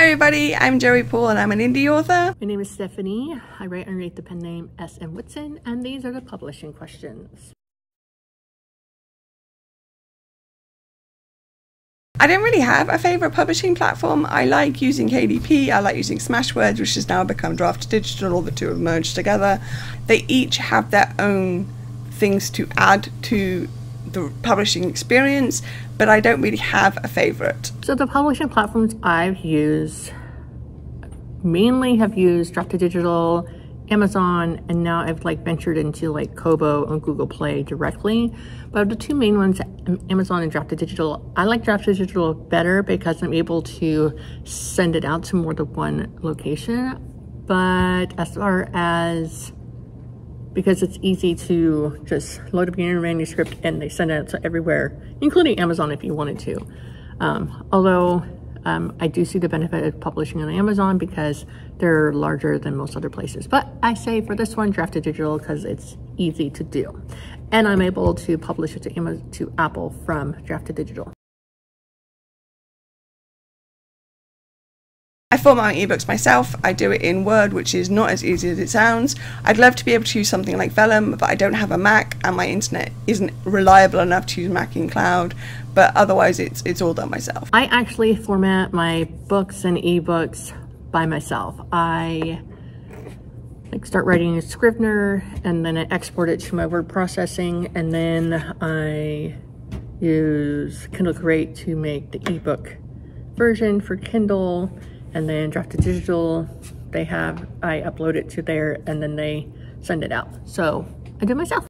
Hi everybody, I'm Joey Paul and I'm an indie author. My name is Stephanie. I write and rate the pen name S.M. Whitson, and these are the publishing questions. I don't really have a favourite publishing platform. I like using KDP, I like using Smashwords, which has now become Draft2Digital, all the two have merged together. They each have their own things to add to the publishing experience, but I don't really have a favourite. So the publishing platforms I've used, mainly have used Draft2Digital, Amazon, and now I've like ventured into like Kobo and Google Play directly. But the two main ones, Amazon and Draft2Digital, I like Draft2Digital better because I'm able to send it out to more than one location. But as far as, because it's easy to just load up your manuscript and they send it out to everywhere, including Amazon if you wanted to. I do see the benefit of publishing on Amazon because they're larger than most other places. But I say for this one, Draft2Digital, because it's easy to do. And I'm able to publish it to Apple from Draft2Digital. I format my ebooks myself. I do it in Word, which is not as easy as it sounds. I'd love to be able to use something like Vellum, but I don't have a Mac and my internet isn't reliable enough to use Mac in cloud, but otherwise it's all done myself. I actually format my books and ebooks by myself. I like start writing in Scrivener and then I export it to my word processing, and then I use Kindle Create to make the ebook version for Kindle. And then Draft2Digital, I upload it to there and then they send it out. So I do it myself.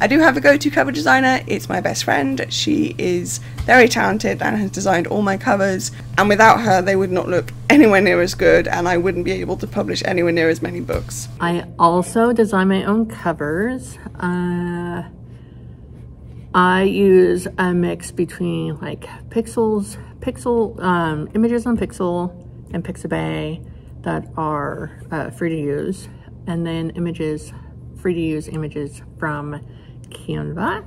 I do have a go-to cover designer. It's my best friend. She is very talented and has designed all my covers. And without her, they would not look anywhere near as good, and I wouldn't be able to publish anywhere near as many books. I also design my own covers. I use a mix between like images on Pixel and Pixabay that are free to use, and then free to use images from Canva.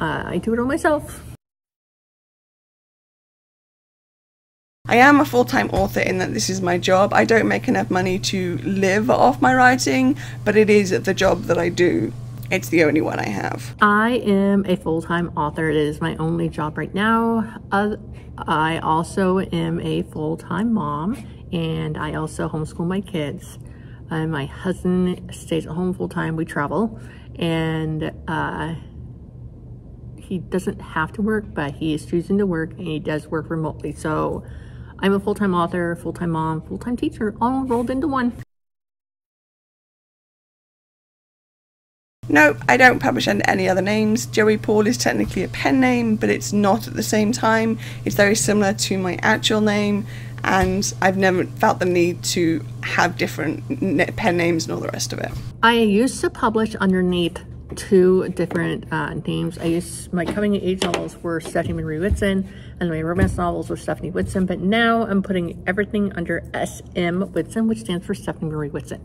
I do it all myself. I am a full-time author in that this is my job. I don't make enough money to live off my writing, but it is the job that I do. It's the only one I have. I am a full-time author. It is my only job right now. I also am a full-time mom, and I also homeschool my kids. My husband stays at home full-time. We travel, and he doesn't have to work, but he is choosing to work, and he does work remotely. So I'm a full-time author, full-time mom, full-time teacher, all rolled into one. No, I don't publish under any other names. Joey Paul is technically a pen name, but it's not at the same time. It's very similar to my actual name, and I've never felt the need to have different pen names and all the rest of it. I used to publish underneath two different names. My coming of age novels were Stephanie Marie Whitson, and my romance novels were Stephanie Whitson, but now I'm putting everything under S.M. Whitson, which stands for Stephanie Marie Whitson.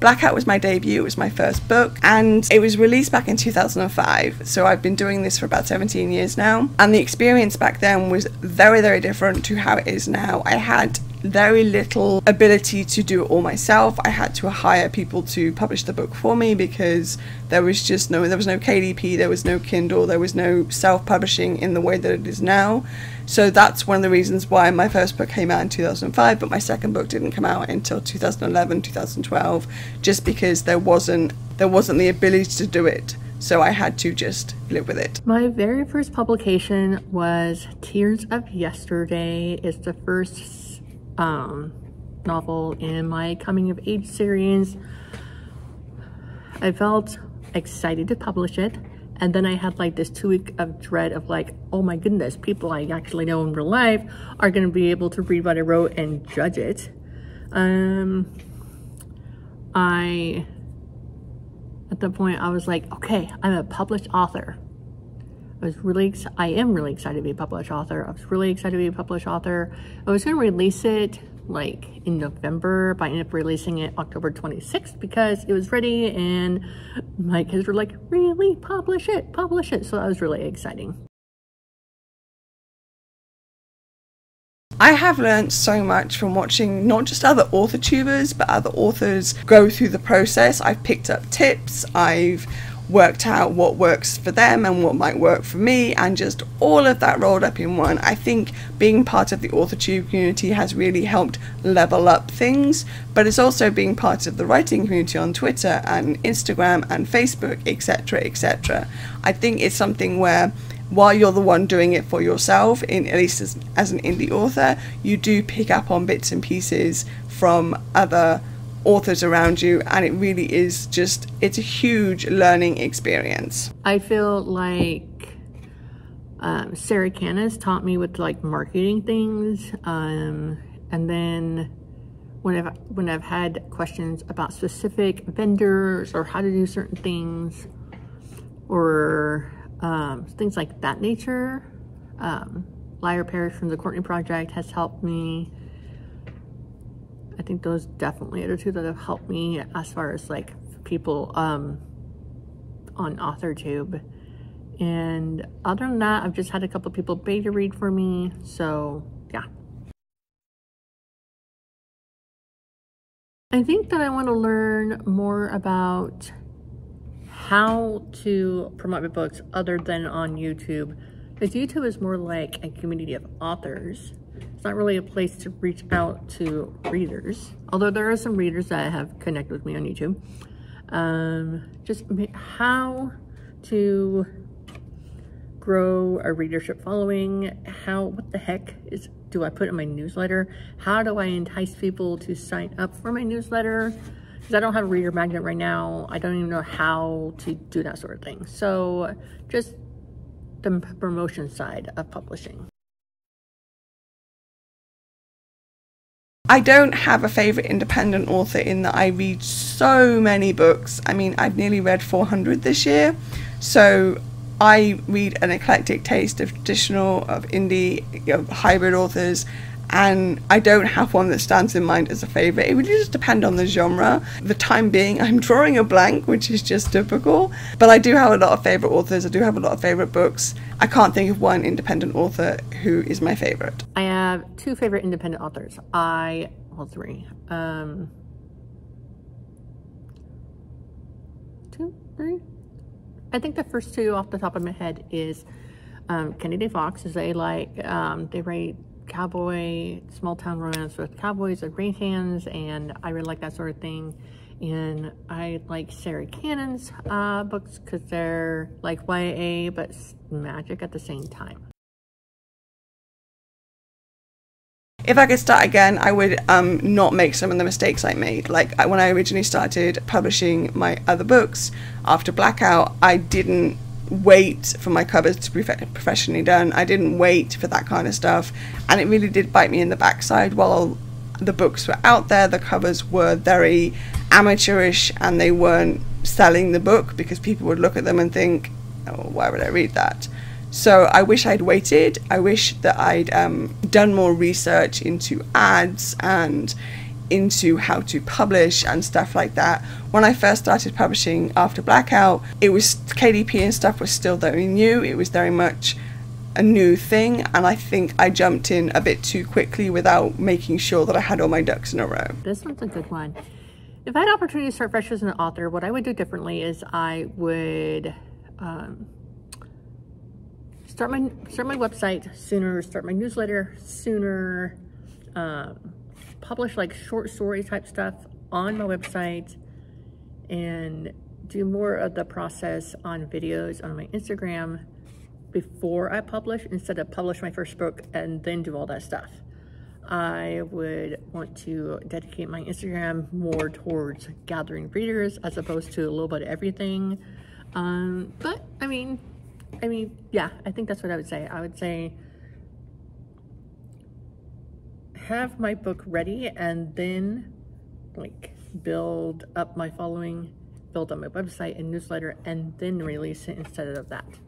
Blackout was my debut, it was my first book, and it was released back in 2005, so I've been doing this for about 17 years now, and the experience back then was very, very different to how it is now. I had very little ability to do it all myself. I had to hire people to publish the book for me because there was no KDP, there was no Kindle, there was no self-publishing in the way that it is now. So that's one of the reasons why my first book came out in 2005, but my second book didn't come out until 2011, 2012, just because there wasn't the ability to do it. So I had to just live with it. My very first publication was Tears of Yesterday. It's the first novel in my coming of age series. I felt excited to publish it, and then I had like this 2-week of dread of like, oh my goodness, people I actually know in real life are going to be able to read what I wrote and judge it. At that point I was like, okay, I'm a published author. I am really excited to be a published author. I was really excited to be a published author. I was going to release it like in November, but I ended up releasing it October 26th because it was ready and my kids were like, really, publish it, publish it. So that was really exciting. I have learned so much from watching not just other AuthorTubers, but other authors go through the process. I've picked up tips, I've worked out what works for them and what might work for me, and just all of that rolled up in one. I think being part of the AuthorTube community has really helped level up things, but it's also being part of the writing community on Twitter and Instagram and Facebook, etc, etc. I think it's something where while you're the one doing it for yourself, at least as an indie author, you do pick up on bits and pieces from other authors around you, and it really is just, it's a huge learning experience. I feel like Sarah Cannis taught me with like marketing things, and then when I've had questions about specific vendors or how to do certain things or things like that nature, Lyra Parrish from The Courtney Project has helped me. I think those definitely are the two that have helped me as far as like people on AuthorTube. And other than that, I've just had a couple of people beta read for me, so yeah. I think that I want to learn more about how to promote my books other than on YouTube, because YouTube is more like a community of authors. It's not really a place to reach out to readers, although there are some readers that have connected with me on YouTube. Just how to grow a readership following, what the heck do I put in my newsletter? How do I entice people to sign up for my newsletter? Because I don't have a reader magnet right now. I don't even know how to do that sort of thing. So just the promotion side of publishing. I don't have a favourite independent author in that I read so many books. I mean, I've nearly read 400 this year, so I read an eclectic taste of traditional, of indie, of hybrid authors, and I don't have one that stands in mind as a favourite. It really just depends on the genre. For the time being, I'm drawing a blank, which is just typical, but I do have a lot of favourite authors, I do have a lot of favourite books. I can't think of one independent author who is my favourite. I have two favorite independent authors. Three. I think the first two off the top of my head is Kennedy Fox. Is they like they write cowboy small town romance with cowboys and range hands, and I really like that sort of thing. And I like Sarah Cannon's books because they're like YA but magic at the same time. If I could start again, I would not make some of the mistakes I made. Like when I originally started publishing my other books after Blackout, I didn't wait for my covers to be professionally done. I didn't wait for that kind of stuff, and it really did bite me in the backside. While the books were out there, the covers were very amateurish and they weren't selling the book because people would look at them and think, oh, why would I read that? So I wish I'd waited. I wish that I'd done more research into ads and into how to publish and stuff like that. When I first started publishing after Blackout, it was KDP and stuff was still very new. It was very much a new thing, and I think I jumped in a bit too quickly without making sure that I had all my ducks in a row. This one's a good one. If I had an opportunity to start fresh as an author, what I would do differently is I would start my website sooner, start my newsletter sooner, publish like short story type stuff on my website, and do more of the process on videos on my Instagram before I publish, instead of publish my first book and then do all that stuff. I would want to dedicate my Instagram more towards gathering readers as opposed to a little bit of everything. But I mean, yeah, I think that's what I would say. I would say have my book ready and then like build up my following, build up my website and newsletter, and then release it instead of that.